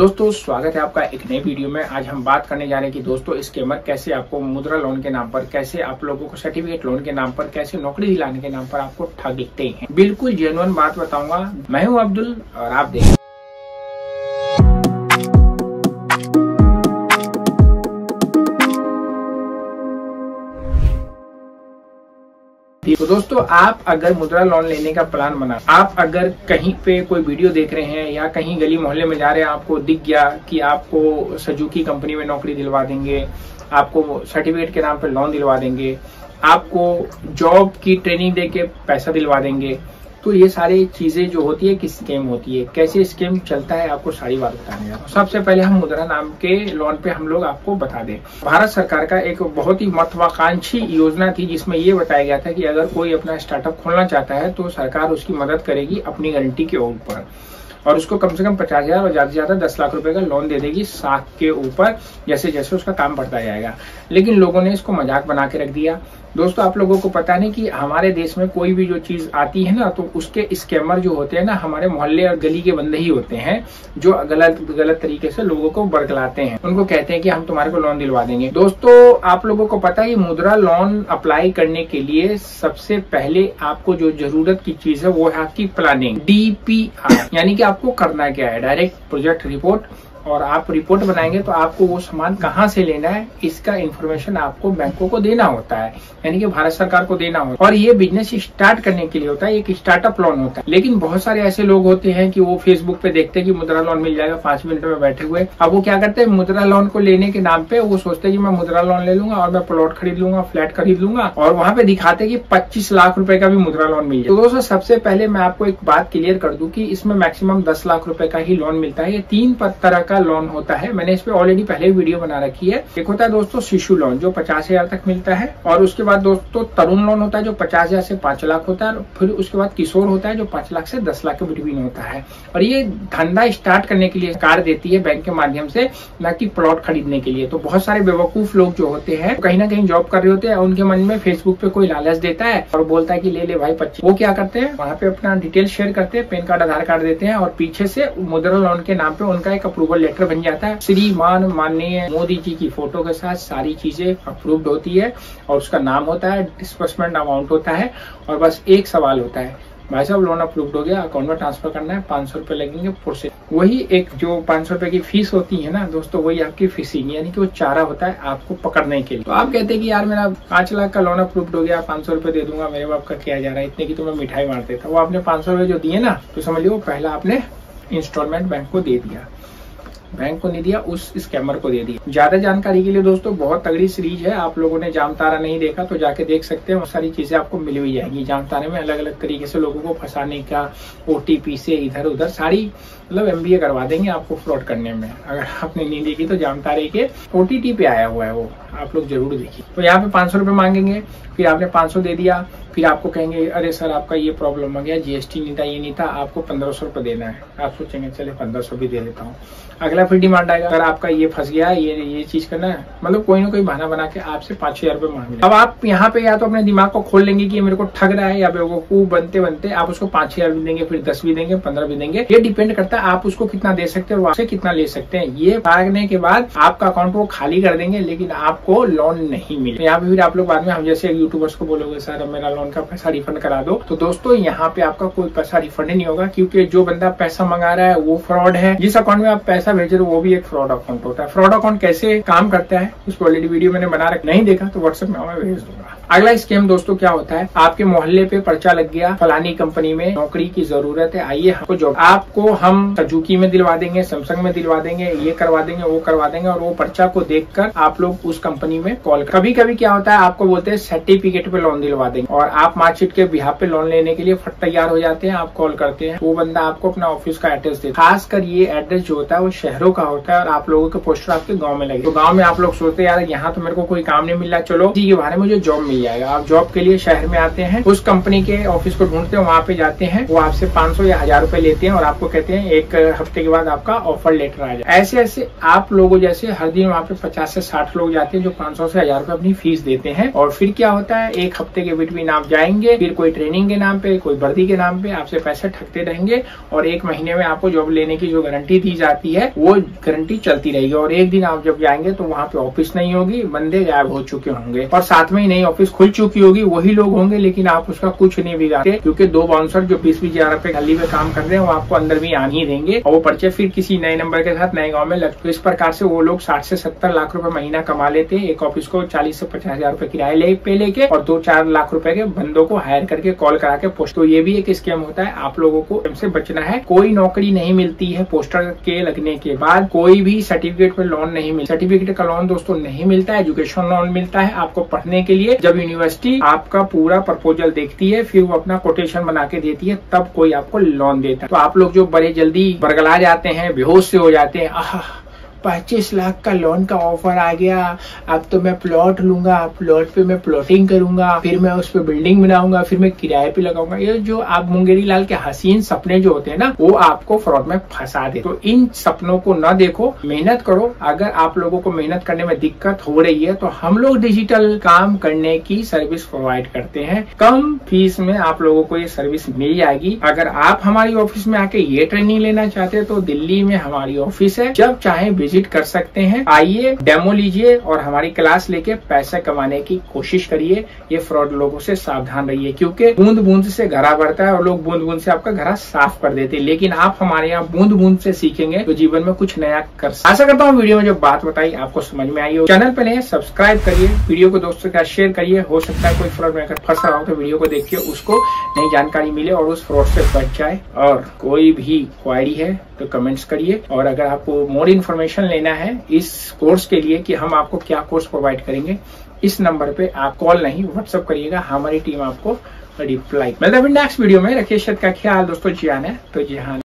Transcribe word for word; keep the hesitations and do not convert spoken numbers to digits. दोस्तों स्वागत है आपका एक नई वीडियो में। आज हम बात करने जा रहे हैं कि दोस्तों स्कैमर कैसे आपको मुद्रा लोन के नाम पर, कैसे आप लोगों को सर्टिफिकेट लोन के नाम पर, कैसे नौकरी दिलाने के नाम पर आपको ठगते हैं। बिल्कुल जेन्युइन बात बताऊंगा। मैं हूं अब्दुल और आप देख तो दोस्तों आप अगर मुद्रा लोन लेने का प्लान बना, आप अगर कहीं पे कोई वीडियो देख रहे हैं या कहीं गली मोहल्ले में जा रहे हैं, आपको दिख गया कि आपको सुजुकी कंपनी में नौकरी दिलवा देंगे, आपको सर्टिफिकेट के नाम पे लोन दिलवा देंगे, आपको जॉब की ट्रेनिंग देके पैसा दिलवा देंगे, तो ये सारी चीजें जो होती है कि स्कैम होती है। कैसे स्कैम चलता है आपको सारी बात बताने। सबसे पहले हम मुद्रा नाम के लोन पे हम लोग आपको बता दें, भारत सरकार का एक बहुत ही महत्वाकांक्षी योजना थी जिसमें ये बताया गया था कि अगर कोई अपना स्टार्टअप खोलना चाहता है तो सरकार उसकी मदद करेगी अपनी गारंटी के ऊपर, और उसको कम से कम पचास हजार और ज्यादा से ज्यादा दस लाख रुपए का लोन दे देगी साख के ऊपर, जैसे जैसे उसका काम बढ़ता जाएगा। लेकिन लोगों ने इसको मजाक बना के रख दिया। दोस्तों आप लोगों को पता नहीं कि हमारे देश में कोई भी जो चीज आती है ना, तो उसके स्कैमर जो होते हैं ना, हमारे मोहल्ले और गली के बंदे ही होते हैं जो गलत गलत तरीके से लोगों को बरगलाते हैं। उनको कहते हैं कि हम तुम्हारे को लोन दिलवा देंगे। दोस्तों आप लोगों को पता है मुद्रा लोन अप्लाई करने के लिए सबसे पहले आपको जो जरूरत की चीज है वो है आपकी प्लानिंग, डी पी आर। यानी कि आपको करना क्या है, डायरेक्ट प्रोजेक्ट रिपोर्ट, और आप रिपोर्ट बनाएंगे तो आपको वो सामान कहाँ से लेना है इसका इन्फॉर्मेशन आपको बैंकों को देना होता है, यानी कि भारत सरकार को देना होता है। और ये बिजनेस स्टार्ट करने के लिए होता है, एक स्टार्टअप लोन होता है। लेकिन बहुत सारे ऐसे लोग होते हैं कि वो फेसबुक पे देखते हैं कि मुद्रा लोन मिल जाएगा पांच मिनट में बैठे हुए। अब वो क्या करते हैं, मुद्रा लोन को लेने के नाम पे वो सोचते है कि मैं मुद्रा लोन ले लूंगा और मैं प्लॉट खरीद लूंगा, फ्लैट खरीद लूंगा, और वहाँ पे दिखाते कि पच्चीस लाख रूपये का भी मुद्रा लोन मिल जाए। तो दोस्तों सबसे पहले मैं आपको एक बात क्लियर कर दूं कि इसमें मैक्सिमम दस लाख रूपये का ही लोन मिलता है। ये तीन तरह का लोन होता है, मैंने इस पे ऑलरेडी पहले वीडियो बना रखी है। एक होता है दोस्तों शिशु लोन जो पचास हजार तक मिलता है, और उसके बाद दोस्तों तरुण लोन होता है जो पचास हजार से पांच लाख होता है, फिर उसके बाद किशोर होता है जो पांच लाख से दस लाख के बिटवीन होता है। और ये धंधा स्टार्ट करने के लिए कार देती है बैंक के माध्यम से, न कि प्लॉट खरीदने के लिए। तो बहुत सारे बेवकूफ लोग जो होते हैं कहीं ना कहीं जॉब कर रहे होते हैं, उनके मन में फेसबुक पे कोई लालच देता है और बोलता है की ले ले भाई पच्चीस। वो क्या करते हैं, वहाँ पे अपना डिटेल शेयर करते हैं, पैन कार्ड आधार कार्ड देते हैं, और पीछे से मुद्रा लोन के नाम पे उनका एक अप्रूवल लेटर बन जाता है। श्रीमान माननीय मोदी जी की फोटो के साथ सारी चीजें अप्रूव्ड होती है, और उसका नाम होता है, डिस्बर्समेंट अमाउंट होता है, और बस एक सवाल होता है, भाई साहब लोन अप्रूव्ड हो गया, अकाउंट में ट्रांसफर करना है, पाँच सौ रुपये लगेंगे प्रोसेस। वही एक जो पाँच सौ रुपए की फीस होती है ना दोस्तों, वही आपकी फिशिंग, यानी कि वो चारा होता है आपको पकड़ने के लिए। तो आप कहते हैं कि यार मेरा पांच लाख का लोन अप्रूव्ड हो गया, पाँच सौ रुपये दे दूंगा, मेरे बाप का किया जा रहा है, इतने की तो मैं मिठाई मार देता। वो आपने पाँच सौ रुपये जो दिए ना, तो समझ लो पहला आपने इंस्टॉलमेंट बैंक को दे दिया, बैंक को नहीं दिया, उस स्कैमर को दे दिया। ज्यादा जानकारी के लिए दोस्तों बहुत तगड़ी सीरीज है, आप लोगों ने जाम तारा नहीं देखा तो जाके देख सकते हैं, सारी चीजें आपको मिली हुई जाएगी। जाम तारे में अलग अलग तरीके से लोगों को फंसाने का, ओ टी पी से इधर उधर सारी, मतलब एम बी ए करवा देंगे आपको फ्रॉड करने में। अगर आपने नहीं देखी तो जाम तारे के ओ टी टी पे आया हुआ है, वो आप लोग जरूर देखिए। तो यहाँ पे पाँच सौ रुपये मांगेंगे, फिर आपने पाँच सौ दे दिया, फिर आपको कहेंगे अरे सर आपका ये प्रॉब्लम हो गया, जी एस टी नहीं था, ये नहीं था, आपको पंद्रह सौ रुपये देना है। आप सोचेंगे चले पंद्रह सौ भी दे देता हूँ। अगला फिर डिमांड आएगा, अगर आपका ये फंस गया, ये ये चीज करना है, मतलब कोई ना कोई बहाना बना के आपसे पाँच छह हजार रुपये मांग लें। अब आप यहाँ पे या तो अपने दिमाग को खोल लेंगे कि ये मेरे को ठग रहा है, या बेवकूफ बनते बनते आप उसको पाँच छह हजार भी देंगे, फिर दस भी देंगे, पंद्रह भी देंगे। ये डिपेंड करता है आप उसको कितना दे सकते हैं और आपसे कितना ले सकते हैं। ये मांगने के बाद आपका अकाउंट वो खाली कर देंगे, लेकिन आपको लोन नहीं मिले। यहाँ पे फिर आप लोग बाद में हम जैसे यूट्यूबर्स को बोलोगे सर मेरा लोन का पैसा रिफंड करा दो, तो दोस्तों यहाँ पे आपका कोई पैसा रिफंड नहीं होगा, क्योंकि जो बंदा पैसा मंगा रहा है वो फ्रॉड है, जिस अकाउंट में आप पैसा भेज रहे हो वो भी एक फ्रॉड अकाउंट होता है। फ्रॉड अकाउंट कैसे काम करता है उसको ऑलरेडी वीडियो मैंने बना रखा, नहीं देखा तो व्हाट्सएप में हमें भेज दूंगा। अगला स्कैम दोस्तों क्या होता है, आपके मोहल्ले पे पर्चा लग गया, फलानी कंपनी में नौकरी की जरूरत है, आइए हमको जॉब, आपको हम सुजुकी में दिलवा देंगे, सैमसंग में दिलवा देंगे, ये करवा देंगे, वो करवा देंगे, और वो पर्चा को देखकर आप लोग उस कंपनी में कॉल। कभी कभी क्या होता है आपको बोलते हैं सर्टिफिकेट पे लोन दिलवा देंगे, और आप मार्कशीट के बिहार पे लोन लेने के लिए फट तैयार हो जाते हैं। आप कॉल करते हैं, वो बंदा आपको अपना ऑफिस का एड्रेस देता है। खासकर ये एड्रेस जो होता है वो शहरों का होता है, और आप लोगों के पोस्टर आपके गाँव में लगे, तो गाँव में आप लोग सोचते यार यहाँ तो मेरे को कोई काम नहीं मिल रहा, चलो जी के बारे में मुझे जॉब मिल मिल जाएगा। आप जॉब के लिए शहर में आते हैं, उस कंपनी के ऑफिस को ढूंढते हैं, वहाँ पे जाते हैं, वो आपसे पाँच सौ या हजार रुपए लेते हैं और आपको कहते हैं एक हफ्ते के बाद आपका ऑफर लेटर आ जाए। ऐसे ऐसे आप लोगों जैसे हर दिन वहाँ पे पचास से साठ लोग जाते हैं जो पाँच सौ से हजार रुपए अपनी फीस देते हैं। और फिर क्या होता है, एक हफ्ते के बिटवीन आप जाएंगे, फिर कोई ट्रेनिंग के नाम पे, कोई भर्ती के नाम पे आपसे पैसे ठगते रहेंगे और एक महीने में आपको जॉब लेने की जो गारंटी दी जाती है वो गारंटी चलती रहेगी। और एक दिन आप जब जाएंगे तो वहाँ पे ऑफिस नहीं होगी, बंदे गायब हो चुके होंगे और साथ में ही नई ऑफिस खुल चुकी होगी, वही लोग होंगे, लेकिन आप उसका कुछ नहीं बिगाड़ते क्योंकि दो बाउंसर जो बीस बीस हजार रूपए गली में काम कर रहे हैं वो आपको अंदर भी आने ही देंगे और वो पर्चे फिर किसी नए नंबर के साथ नए गाँव में लग। तो इस प्रकार से वो लोग साठ से सत्तर लाख रूपये महीना कमा लेते हैं, एक ऑफिस को चालीस से पचास हजार रूपये किराए ले पे लेके और दो चार लाख रूपये के बंदों को हायर करके कॉल करा के पोस्ट। तो ये भी एक स्कैम होता है, आप लोगों को इनसे बचना है। कोई नौकरी नहीं मिलती है पोस्टर के लगने के बाद, कोई भी सर्टिफिकेट पे लोन नहीं मिलता, सर्टिफिकेट का लोन दोस्तों नहीं मिलता, एजुकेशन लोन मिलता है आपको पढ़ने के लिए। जब यूनिवर्सिटी आपका पूरा प्रपोजल देखती है फिर वो अपना कोटेशन बना के देती है तब कोई आपको लोन देता है। तो आप लोग जो बड़े जल्दी बरगला जाते हैं, बेहोश से हो जाते हैं, आह पच्चीस लाख का लोन का ऑफर आ गया, अब तो मैं प्लॉट लूंगा, प्लॉट पे मैं प्लॉटिंग करूंगा, फिर मैं उस पर बिल्डिंग बनाऊंगा, फिर मैं किराए पे लगाऊंगा। ये जो आप मुंगेरीलाल के हसीन सपने जो होते हैं ना वो आपको फ्रॉड में फंसा दे। तो इन सपनों को ना देखो, मेहनत करो। अगर आप लोगों को मेहनत करने में दिक्कत हो रही है तो हम लोग डिजिटल काम करने की सर्विस प्रोवाइड करते हैं, कम फीस में आप लोगों को ये सर्विस मिल जाएगी। अगर आप हमारी ऑफिस में आके ये ट्रेनिंग लेना चाहते हैं तो दिल्ली में हमारी ऑफिस है, जब चाहे विजिट कर सकते हैं। आइए, डेमो लीजिए और हमारी क्लास लेके पैसा कमाने की कोशिश करिए। ये फ्रॉड लोगों से सावधान रहिए क्योंकि बूंद बूंद से घड़ा बढ़ता है और लोग बूंद बूंद से आपका घड़ा साफ कर देते हैं, लेकिन आप हमारे यहाँ बूंद बूंद से सीखेंगे तो जीवन में कुछ नया कर सकते। आशा करता हूँ वीडियो में जो बात बताई आपको समझ में आई हो। चैनल पर नए सब्सक्राइब करिए, वीडियो को दोस्तों के साथ शेयर करिए। हो सकता है कोई फ्रॉड में अगर फंस रहा हो तो वीडियो को देखिए, उसको नई जानकारी मिले और उस फ्रॉड से बच जाए। और कोई भी क्वारी है तो कमेंट्स करिए। और अगर आपको मोर इन्फॉर्मेशन लेना है इस कोर्स के लिए कि हम आपको क्या कोर्स प्रोवाइड करेंगे, इस नंबर पे आप कॉल नहीं व्हाट्सएप करिएगा, हमारी टीम आपको रिप्लाई। मतलब नेक्स्ट वीडियो में रखिए सेहत का ख्याल दोस्तों, जियान है तो जियान।